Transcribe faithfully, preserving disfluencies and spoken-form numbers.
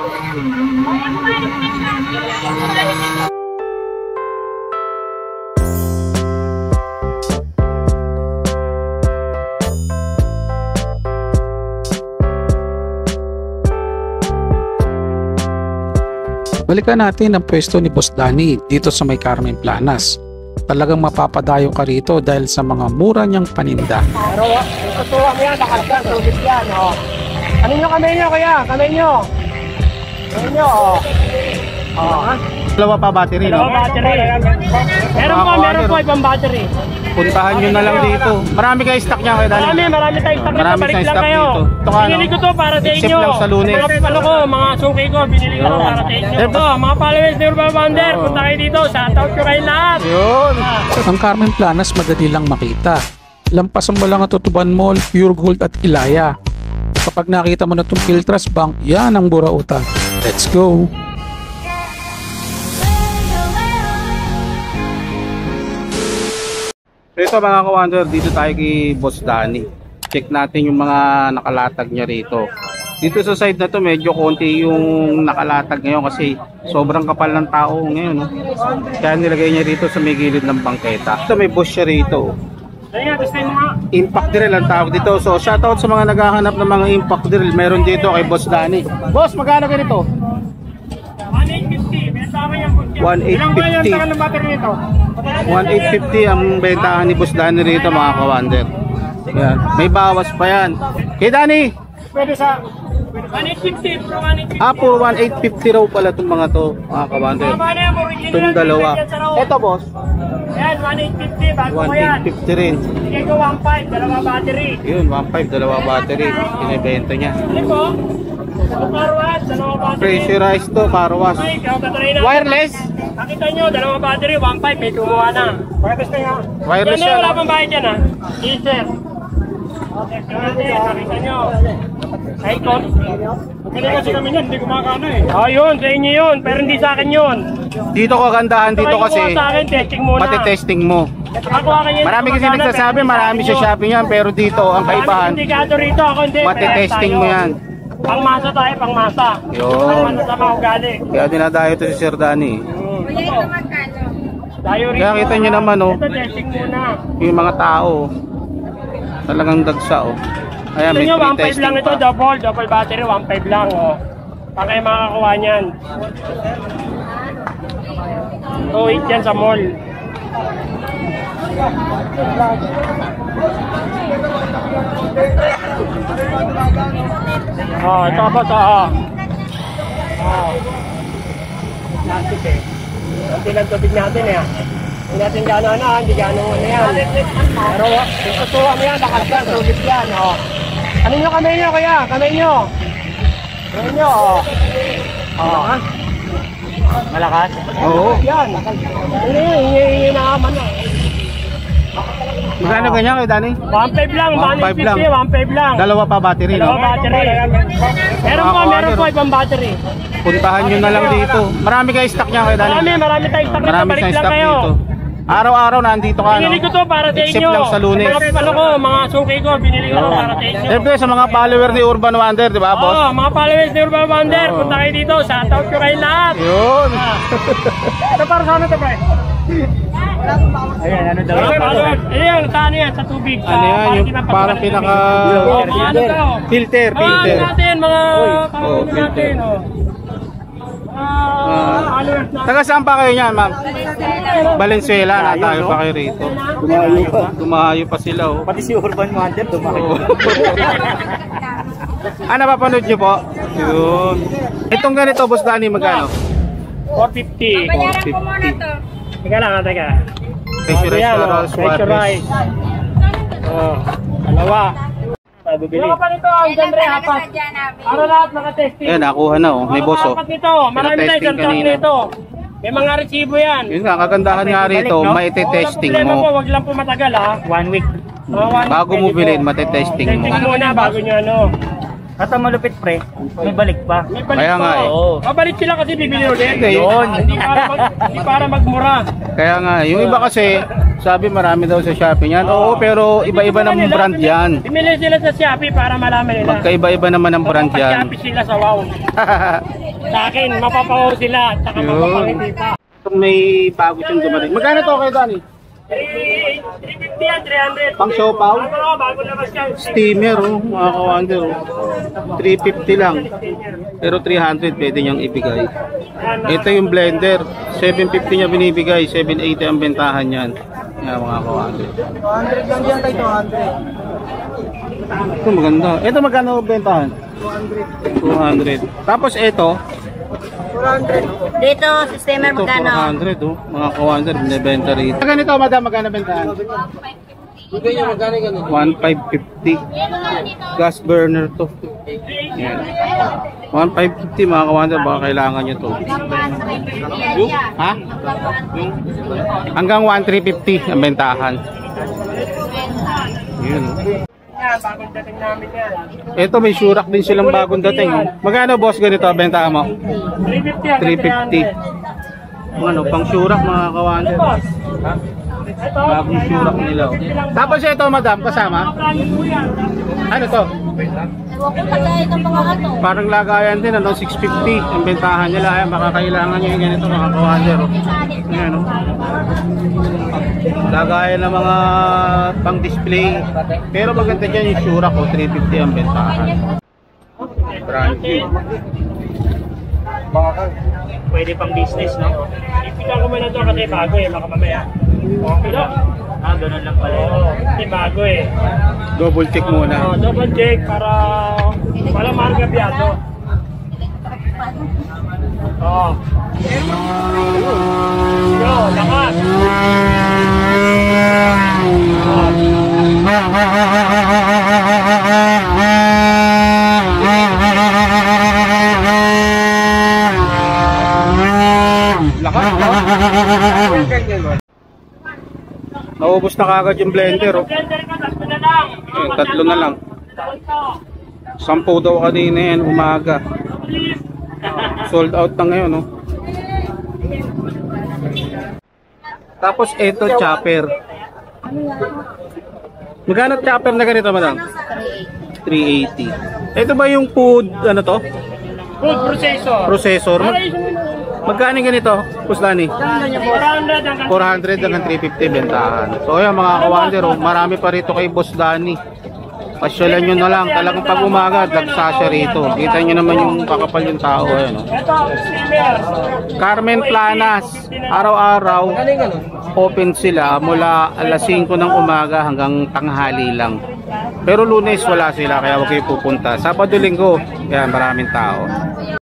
Balikan natin ang pwesto ni Boss Danny dito sa may Carmen Planas. Talagang mapapadayo ka rito dahil sa mga mura niyang paninda. Pero tutuwa mo yan, nakalagyan, tulip yan. Oh. Ano nyo kamay nyo kaya? Kamay nyo. Kamay nyo, oh. Oh. Dalawa pa battery, no? Dalawa battery. Meron po, meron po ibang battery. Puntahan nyo na lang dito. Marami kayo stock niya kayo dahil. Marami, marami tayong stock dito. Balik lang kayo. Binili ko to para sa inyo. Mga palo ko, mga sungkay ko, binili ko para sa inyo. Ito, mga followers ni Urban Wander, punta kayo dito. Shoutout ko kayo lahat. Yun. Ang Carmen Planas madali lang makita. Lampasan mo lang ang Tutuban Mall, Puregold at Ilaya. Kapag nakita mo na itong Philtrus Bank, yan ang Buraotan. Let's go! Ito mga ka-wander, dito tayo kay Boss Danny. Check natin yung mga nakalatag niya rito. Dito sa side na to medyo konti yung nakalatag ngayon kasi sobrang kapal ng tao ngayon, no? Kaya nilagay niya rito sa may gilid ng bangketa. Ito may boss siya rito. Impact drill ang tawag dito. So shoutout sa mga naghahanap ng mga impact drill. Meron dito kay Boss Danny. Boss, magkano ka rito? one eight five zero. Ilang battery nito? one eight five zero ang bentahan ni Boss Danny rito mga ka-wander. Yan. May bawas pa yan. Kay Danny! Pwede sa one eight five zero, puro one eight five zero. Ah, puro one eight five zero raw pala itong mga to mga ka-wander. Itong dalawa. Ito boss. Yan, one eight five zero. Bago ko yan. one eight five zero rin. Sige ko one five, dalawa battery. Yun, one five, dalawa battery. Pinibenta niya. Ano po? Pressurized to, car wash. Wireless? Nakita nyo, dalawa battery, one five, may kumuha na. Wireless na nga. Wireless yan. Wala pang bahay dyan ha. Easer. Nakita nyo. Icon. Kailan kasi kami yan, hindi kumakano eh. Ayun, sa inyo yun, pero hindi sa akin yun. Dito ko gandahan, dito kasi matitesting mo. Marami kasi nagsasabi, marami siya shopping yan, pero dito ang kaibahan, matitesting mo yan. Pangmasa tayo, pangmasa. Yun. Kaya dinadayo ito si Sir Danny. Kaya kita nyo naman oh, yung mga tao talagang dagsa oh. Ayan, may free testing lang ito, double, double battery, one five lang oh. Saan kayo makakuha nyan? two eight yan sa mall. Oh, ito ako ito oh. Oh. Plastic eh. Hindi lang tubig natin eh. Hindi natin gano'n na, hindi gano'n na yan. Pero yung kutuha mo yan, nakalat, tubig yan oh. Ano nyo kamay nyo kaya? Kamay nyo. Kamay nyo oh. Oh. Malakas? Oo. Yan. Hindi, hindi, hindi nakaman na. Magkano ganyan kayo Danny? one five lang, one five lang. Dalawa pa battery, no? Dalawa battery. Meron po, meron po ibang battery. Puntahan nyo na lang dito. Marami kayo stock niya kayo Danny? Marami, marami tayong stock dito. Balik lang kayo. Araw-araw nandito ka, no? Binili ko to para sa inyo. Except lang sa Lunes. Mga palo ko, mga sungkay ko, binili ko para sa inyo. Siyempre sa mga follower ni Urban Wander, di ba boss? Oo, mga followers ni Urban Wander. Punta kayo dito, shoutout ko kayo lahat. Yun. Ito para saan ito, pre? Ayan, ano daw? Ayan, saan yan? Sa tubig. Ano yan? Yung parang pinaka... Filter, filter. Ano natin, mga... Ano natin, o. Taga saan pa kayo niyan, ma'am? Valenzuela, natayo pa kayo rito. Dumayo pa. Dumayo pa sila, o. Pati si Urban Wander, dumayo. Ano, papanood nyo po? Yun. Itong ganito, Boss Danny, magkano? four fifty. Pabayaran ko muna to. Teka lang, teka. Pressurized na Rolls Royce. Oo. Dalawa. Bibili. Ano pa nito? Ang genre apat. Para lahat nakatesting. Ayan, nakuha na oh. May boss oh. Marami na yung stock nito. May mga resibo yan. Yun nga, kagandahan nga rito. Maite-testing mo. Huwag lang po matagal ha. One week. Bago mo bilhin, maite-testing mo. Testing muna bago nyo ano. At ang malupit pre, may balik pa. May balik kaya pa. Nga, oo. Mabalik sila kasi bibili ulit. Yun. Hindi para, mag, hindi para magmura. Kaya nga, yung iba kasi, sabi marami daw sa Shopee niyan. Oo, oo, pero iba-iba naman ng brand yan. Bimili sila sa Shopee para malaman nila. Magkaiba-iba naman ng brand yan. Shopee sila sa wow. Sa akin, mapapawaw sila. Saka mapapangiti pa. May bago siyang dumating. Magkano to kayo, Danny? three fifty, three hundred. Pang sopaw? Bago na mas yan. Steamer, oh, mga kawander. three fifty lang. Pero three hundred pwede niyang ibigay. Ito yung blender. seven fifty niya binibigay. seven eighty ang bentahan niyan. Yan mga kawander. two hundred lang dyan tayo, two hundred. Ito maganda. Ito magkano bentahan? two hundred. Tapos ito? four hundred. Dito, steamer magkano? four hundred, oh. Mga kawander, binibenta rito. Ganito, madam, magkano bentahan? one five five zero. Gas burner to. Yan. one five five zero mga kawander, baka kailangan nyo to. Ha? Hanggang one three fifty ang bentahan. Yun. Bagong dating namin yan. Ito may surak din silang bagong dating. Magkano boss ganito benta mo? three fifty. Ano pang surak mga kawander. Bagong surak nila. Tapos ito madam kasama. Ano to? Parang lagayan din ano six fifty ang bentahan nila. Ay baka kailangan niyo yung ganito mga kawander. Ayan oh. Lagayan ng mga pang display pero maganda dyan yung sura ko three fifty ang bentahan. Brand new. Pwede pang business no? Ipika ko man ito kasi bago eh makamamaya. Okay lang. Ah ganun lang pala. Hindi bago eh. Double check muna. Uh, double check para para marga piyato. Oh. Yo, lakas. Naubos na kagad yung blender oh. Ayun, tatlo na lang. Sampo daw kanina yan umaga. Sold out na ngayon oh. Tapos ito chopper. Magkano chopper na ganito madam? three eighty. Ito ba yung food ano to? Food processor. Processor. Magkano ganito? Puslani. four hundred hanggang three fifty bentahan. So ayan mga kawander, marami pa rito kay Boss Danny. Pasyalan nyo na lang, talagang pag umaga, dagsasya rito. Kita nyo naman yung kakapal yung tao. Ayan, no? Carmen Planas, araw-araw, open sila mula alas singko ng umaga hanggang tanghali lang. Pero Lunes wala sila, kaya huwag kayo pupunta. Sabado linggo, yan, maraming tao.